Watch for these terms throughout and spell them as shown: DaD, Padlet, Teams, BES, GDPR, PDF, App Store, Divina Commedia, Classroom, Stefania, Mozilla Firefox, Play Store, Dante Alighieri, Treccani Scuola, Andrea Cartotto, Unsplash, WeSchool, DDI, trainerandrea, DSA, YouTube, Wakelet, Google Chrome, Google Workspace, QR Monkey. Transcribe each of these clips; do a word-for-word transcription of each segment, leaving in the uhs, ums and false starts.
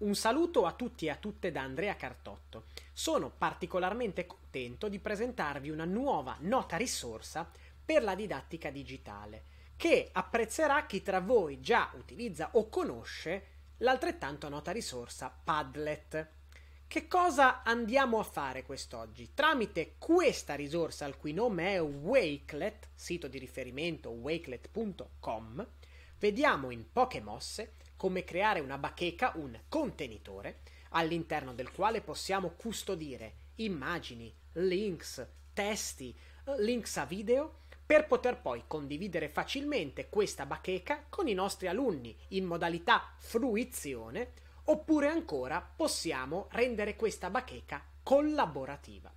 Un saluto a tutti e a tutte da Andrea Cartotto. Sono particolarmente contento di presentarvi una nuova nota risorsa per la didattica digitale, che apprezzerà chi tra voi già utilizza o conosce l'altrettanto nota risorsa Padlet. Che cosa andiamo a fare quest'oggi? Tramite questa risorsa, il cui nome è Wakelet, sito di riferimento wakelet punto com, vediamo in poche mosse come creare una bacheca, un contenitore, all'interno del quale possiamo custodire immagini, links, testi, links a video, per poter poi condividere facilmente questa bacheca con i nostri alunni in modalità fruizione, oppure ancora possiamo rendere questa bacheca collaborativa.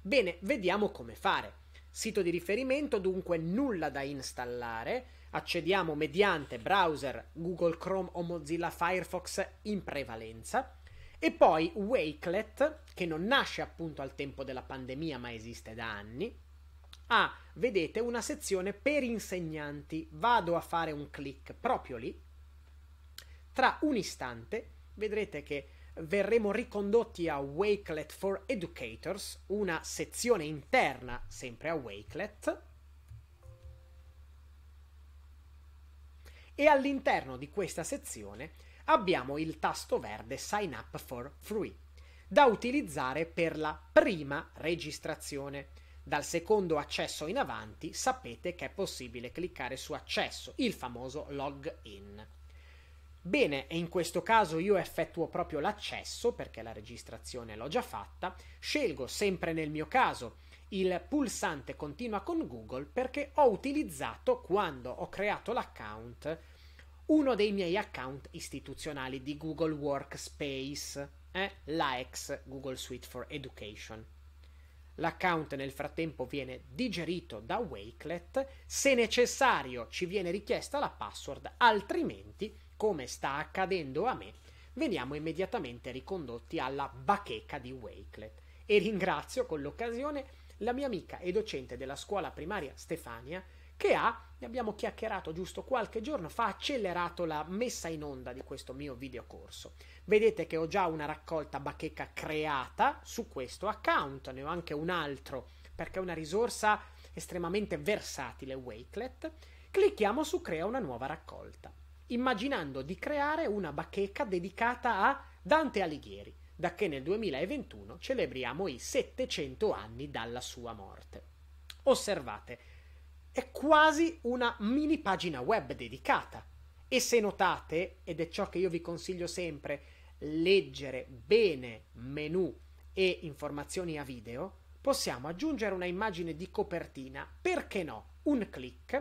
Bene, vediamo come fare. Sito di riferimento, dunque nulla da installare. Accediamo mediante browser Google Chrome o Mozilla Firefox in prevalenza, e poi Wakelet, che non nasce appunto al tempo della pandemia ma esiste da anni, ha, ah, vedete, una sezione per insegnanti. Vado a fare un clic proprio lì. Tra un istante vedrete che verremo ricondotti a Wakelet for Educators, una sezione interna sempre a Wakelet, e all'interno di questa sezione abbiamo il tasto verde Sign Up for Free, da utilizzare per la prima registrazione. Dal secondo accesso in avanti sapete che è possibile cliccare su accesso, il famoso login. Bene, e in questo caso io effettuo proprio l'accesso perché la registrazione l'ho già fatta. Scelgo sempre nel mio caso il pulsante continua con Google perché ho utilizzato, quando ho creato l'account, uno dei miei account istituzionali di Google Workspace, eh? la ex Google Suite for Education. L'account nel frattempo viene digerito da Wakelet, se necessario ci viene richiesta la password, altrimenti, come sta accadendo a me, veniamo immediatamente ricondotti alla bacheca di Wakelet. E ringrazio con l'occasione la mia amica e docente della scuola primaria Stefania, che ha, ne abbiamo chiacchierato giusto qualche giorno fa, accelerato la messa in onda di questo mio videocorso. Vedete che ho già una raccolta bacheca creata su questo account, ne ho anche un altro, perché è una risorsa estremamente versatile, Wakelet. Clicchiamo su Crea una nuova raccolta, immaginando di creare una bacheca dedicata a Dante Alighieri, da che nel duemilaventuno celebriamo i settecento anni dalla sua morte. Osservate, è quasi una mini pagina web dedicata, e se notate, ed è ciò che io vi consiglio sempre, leggere bene menu e informazioni a video, possiamo aggiungere una immagine di copertina, perché no, un clic,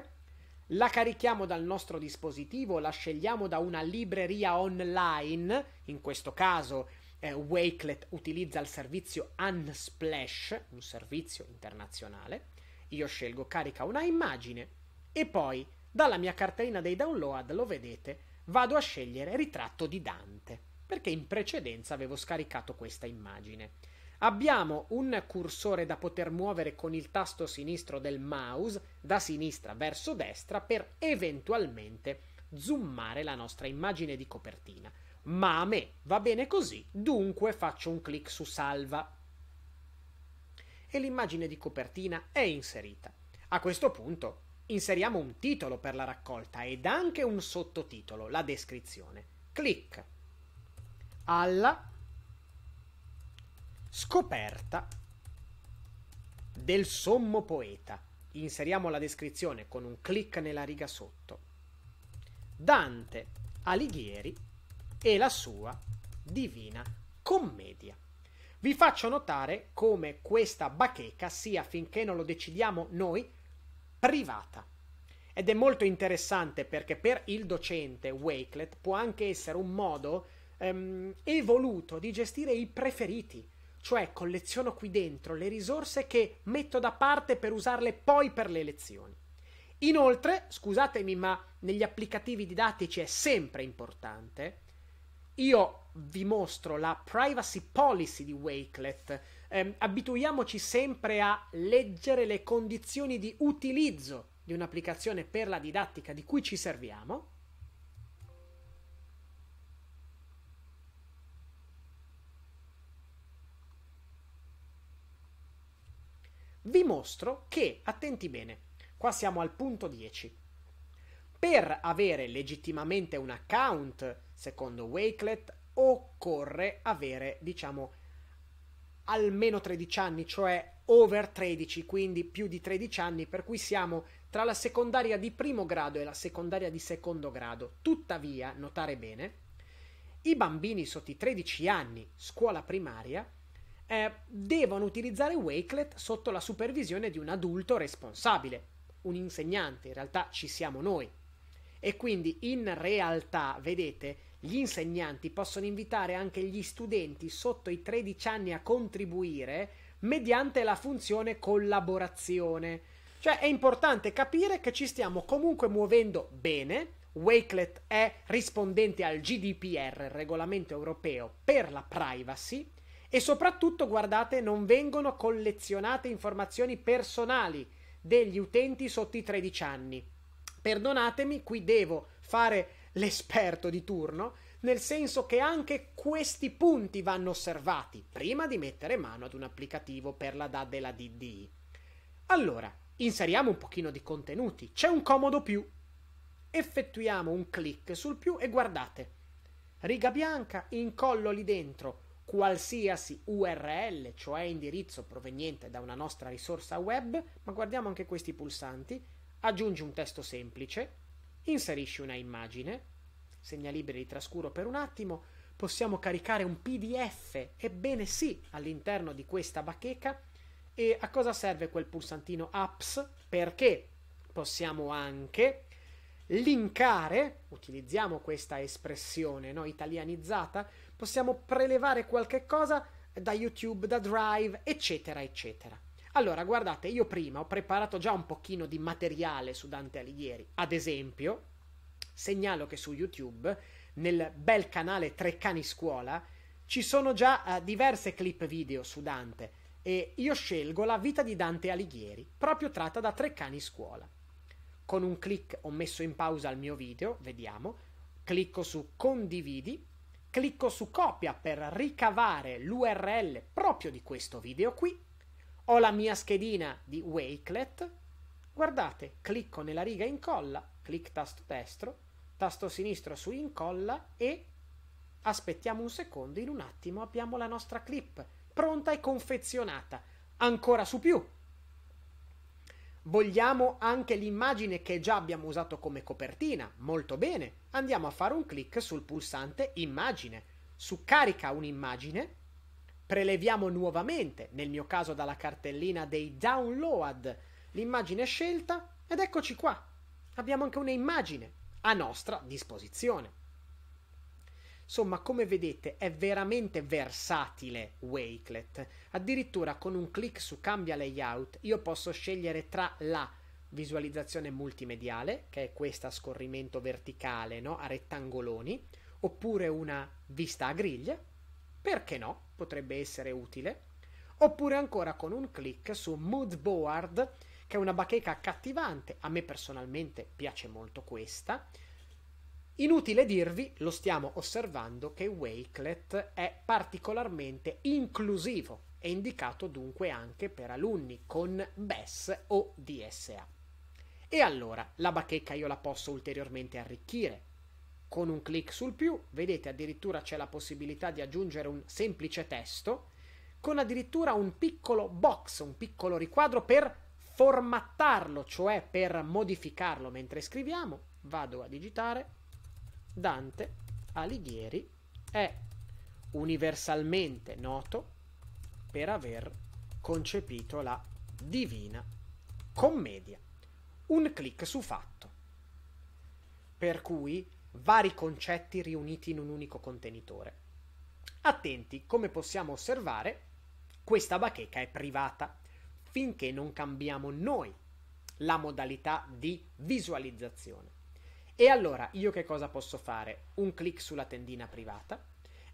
la carichiamo dal nostro dispositivo, la scegliamo da una libreria online, in questo caso Eh, Wakelet utilizza il servizio Unsplash, un servizio internazionale. Io scelgo carica una immagine e poi dalla mia cartellina dei download, lo vedete, vado a scegliere ritratto di Dante, perché in precedenza avevo scaricato questa immagine. Abbiamo un cursore da poter muovere con il tasto sinistro del mouse da sinistra verso destra per eventualmente zoomare la nostra immagine di copertina. Ma a me va bene così, dunque faccio un clic su salva e l'immagine di copertina è inserita. A questo punto inseriamo un titolo per la raccolta ed anche un sottotitolo, la descrizione. Clic alla scoperta del sommo poeta. Inseriamo la descrizione con un clic nella riga sotto. Dante Alighieri e la sua Divina Commedia. Vi faccio notare come questa bacheca sia, finché non lo decidiamo noi, privata. Ed è molto interessante perché per il docente Wakelet può anche essere un modo ehm, evoluto di gestire i preferiti, cioè colleziono qui dentro le risorse che metto da parte per usarle poi per le lezioni. Inoltre, scusatemi, ma negli applicativi didattici è sempre importante. Io vi mostro la privacy policy di Wakelet. Eh, abituiamoci sempre a leggere le condizioni di utilizzo di un'applicazione per la didattica di cui ci serviamo. vi mostro che, attenti bene, qua siamo al punto dieci. Per avere legittimamente un account, secondo Wakelet, occorre avere, diciamo, almeno tredici anni, cioè over tredici, quindi più di tredici anni, per cui siamo tra la secondaria di primo grado e la secondaria di secondo grado. Tuttavia, notare bene, i bambini sotto i tredici anni, scuola primaria, eh, devono utilizzare Wakelet sotto la supervisione di un adulto responsabile, un insegnante, in realtà ci siamo noi. E quindi in realtà, vedete, gli insegnanti possono invitare anche gli studenti sotto i tredici anni a contribuire mediante la funzione collaborazione. Cioè è importante capire che ci stiamo comunque muovendo bene. Wakelet è rispondente al G D P R, il regolamento europeo per la privacy, e soprattutto, guardate, non vengono collezionate informazioni personali degli utenti sotto i tredici anni. Perdonatemi, qui devo fare l'esperto di turno, nel senso che anche questi punti vanno osservati prima di mettere mano ad un applicativo per la DaD e la D D I. Allora, inseriamo un pochino di contenuti, c'è un comodo più, effettuiamo un clic sul più e guardate, riga bianca, incollo lì dentro qualsiasi U R L, cioè indirizzo proveniente da una nostra risorsa web, ma guardiamo anche questi pulsanti, aggiungi un testo semplice, inserisci una immagine, segnalibri li trascuro per un attimo, possiamo caricare un P D F, ebbene sì, all'interno di questa bacheca. E a cosa serve quel pulsantino apps? Perché possiamo anche linkare, utilizziamo questa espressione, no, italianizzata, possiamo prelevare qualche cosa da YouTube, da Drive, eccetera eccetera. Allora, guardate, io prima ho preparato già un pochino di materiale su Dante Alighieri. Ad esempio, segnalo che su YouTube, nel bel canale Treccani Scuola, ci sono già eh, diverse clip video su Dante e io scelgo la vita di Dante Alighieri, proprio tratta da Treccani Scuola. Con un clic ho messo in pausa il mio video, vediamo, clicco su condividi, clicco su copia per ricavare l'U R L proprio di questo video qui. Ho la mia schedina di Wakelet, guardate, clicco nella riga incolla, clic tasto destro, tasto sinistro su incolla e aspettiamo un secondo, in un attimo abbiamo la nostra clip pronta e confezionata. Ancora su più. Vogliamo anche l'immagine che già abbiamo usato come copertina, molto bene, andiamo a fare un clic sul pulsante immagine, su carica un'immagine. Preleviamo nuovamente, nel mio caso dalla cartellina dei download, l'immagine scelta ed eccoci qua. Abbiamo anche un'immagine a nostra disposizione. Insomma, come vedete, è veramente versatile Wakelet. Addirittura con un clic su cambia layout io posso scegliere tra la visualizzazione multimediale, che è questa a scorrimento verticale, no? A rettangoloni, oppure una vista a griglia, perché no? Potrebbe essere utile, oppure ancora con un clic su mood board, che è una bacheca accattivante, a me personalmente piace molto questa. Inutile dirvi, lo stiamo osservando, che Wakelet è particolarmente inclusivo e indicato dunque anche per alunni con B E S o D S A. E allora la bacheca io la posso ulteriormente arricchire. Con un clic sul più, vedete, addirittura c'è la possibilità di aggiungere un semplice testo con addirittura un piccolo box, un piccolo riquadro per formattarlo, cioè per modificarlo mentre scriviamo. Vado a digitare. Dante Alighieri è universalmente noto per aver concepito la Divina Commedia. Un clic su fatto. Per cui vari concetti riuniti in un unico contenitore. Attenti, come possiamo osservare, questa bacheca è privata finché non cambiamo noi la modalità di visualizzazione. E allora io che cosa posso fare? Un clic sulla tendina privata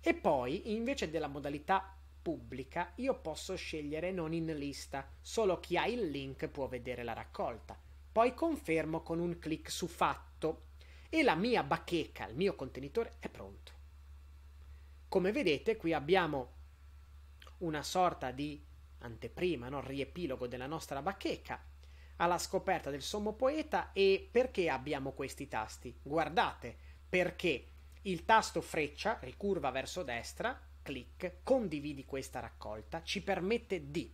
e poi invece della modalità pubblica io posso scegliere non in lista, solo chi ha il link può vedere la raccolta. Poi confermo con un clic su fatto e la mia bacheca, il mio contenitore è pronto. Come vedete, qui abbiamo una sorta di anteprima, no? Riepilogo della nostra bacheca, alla scoperta del sommo poeta. E perché abbiamo questi tasti? Guardate, perché il tasto freccia, ricurva verso destra, clic, condividi questa raccolta, ci permette di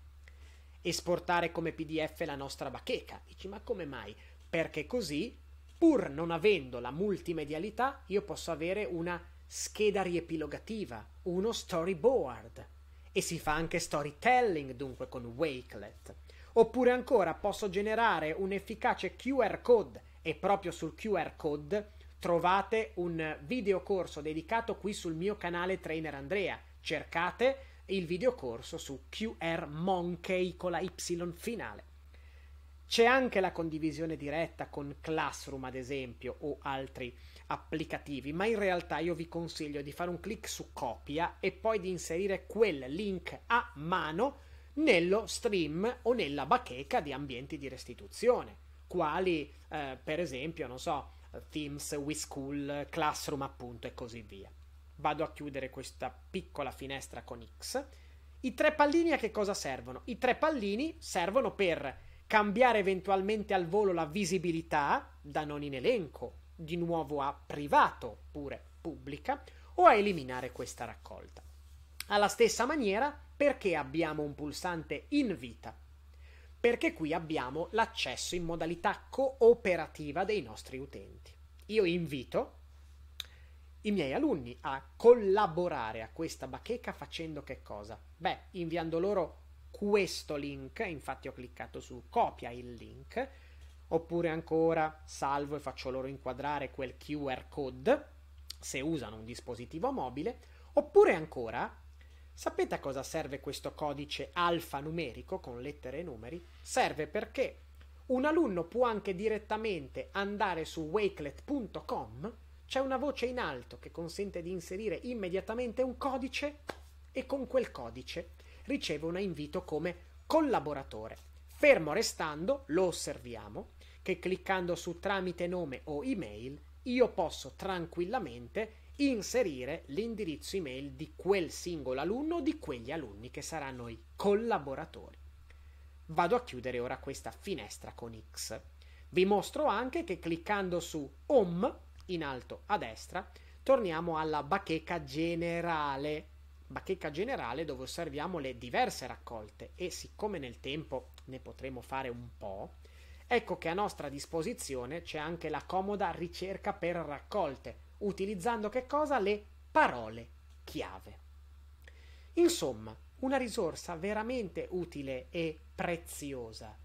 esportare come P D F la nostra bacheca. Dici, ma come mai? Perché così, pur non avendo la multimedialità, io posso avere una scheda riepilogativa, uno storyboard, e si fa anche storytelling dunque con Wakelet. Oppure ancora posso generare un efficace Q R code, e proprio sul Q R code trovate un videocorso dedicato qui sul mio canale Trainer Andrea. Cercate il videocorso su Q R Monkey con la Y finale. C'è anche la condivisione diretta con Classroom, ad esempio, o altri applicativi, ma in realtà io vi consiglio di fare un clic su copia e poi di inserire quel link a mano nello stream o nella bacheca di ambienti di restituzione, quali eh, per esempio, non so, Teams, WeSchool, Classroom appunto, e così via. Vado a chiudere questa piccola finestra con X. I tre pallini a che cosa servono? I tre pallini servono per cambiare eventualmente al volo la visibilità da non in elenco, di nuovo a privato oppure pubblica, o a eliminare questa raccolta. Alla stessa maniera, perché abbiamo un pulsante invita? Perché qui abbiamo l'accesso in modalità cooperativa dei nostri utenti. Io invito i miei alunni a collaborare a questa bacheca facendo che cosa? Beh, inviando loro questo link, infatti ho cliccato su copia il link, oppure ancora salvo e faccio loro inquadrare quel Q R code se usano un dispositivo mobile, oppure ancora, sapete a cosa serve questo codice alfanumerico con lettere e numeri? Serve perché un alunno può anche direttamente andare su wakelet punto com, c'è una voce in alto che consente di inserire immediatamente un codice e con quel codice riceve un invito come collaboratore. Fermo restando, lo osserviamo, che cliccando su tramite nome o email io posso tranquillamente inserire l'indirizzo email di quel singolo alunno o di quegli alunni che saranno i collaboratori. Vado a chiudere ora questa finestra con X. Vi mostro anche che cliccando su Home, in alto a destra, torniamo alla bacheca generale. Bacheca generale dove osserviamo le diverse raccolte, e siccome nel tempo ne potremo fare un po', ecco che a nostra disposizione c'è anche la comoda ricerca per raccolte, utilizzando che cosa? Le parole chiave. Insomma, una risorsa veramente utile e preziosa.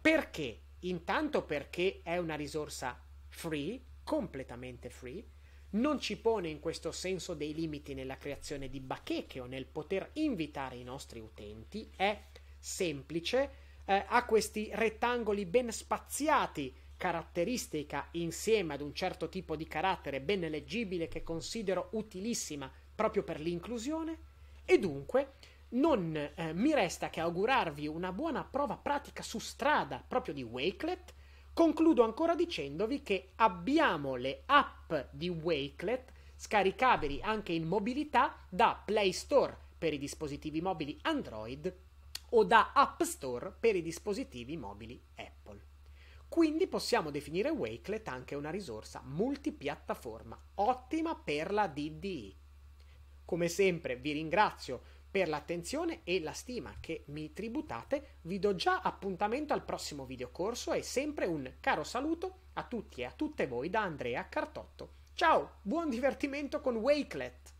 Perché? Intanto perché è una risorsa free, completamente free. Non ci pone in questo senso dei limiti nella creazione di bacheche o nel poter invitare i nostri utenti, è semplice, eh, ha questi rettangoli ben spaziati, caratteristica insieme ad un certo tipo di carattere ben leggibile che considero utilissima proprio per l'inclusione, e dunque non eh, mi resta che augurarvi una buona prova pratica su strada proprio di Wakelet. Concludo ancora dicendovi che abbiamo le app di Wakelet scaricabili anche in mobilità da Play Store per i dispositivi mobili Android o da App Store per i dispositivi mobili Apple. Quindi possiamo definire Wakelet anche una risorsa multipiattaforma, ottima per la D D I. Come sempre vi ringrazio per l'attenzione e la stima che mi tributate, vi do già appuntamento al prossimo videocorso e sempre un caro saluto a tutti e a tutte voi da Andrea Cartotto. Ciao, buon divertimento con Wakelet!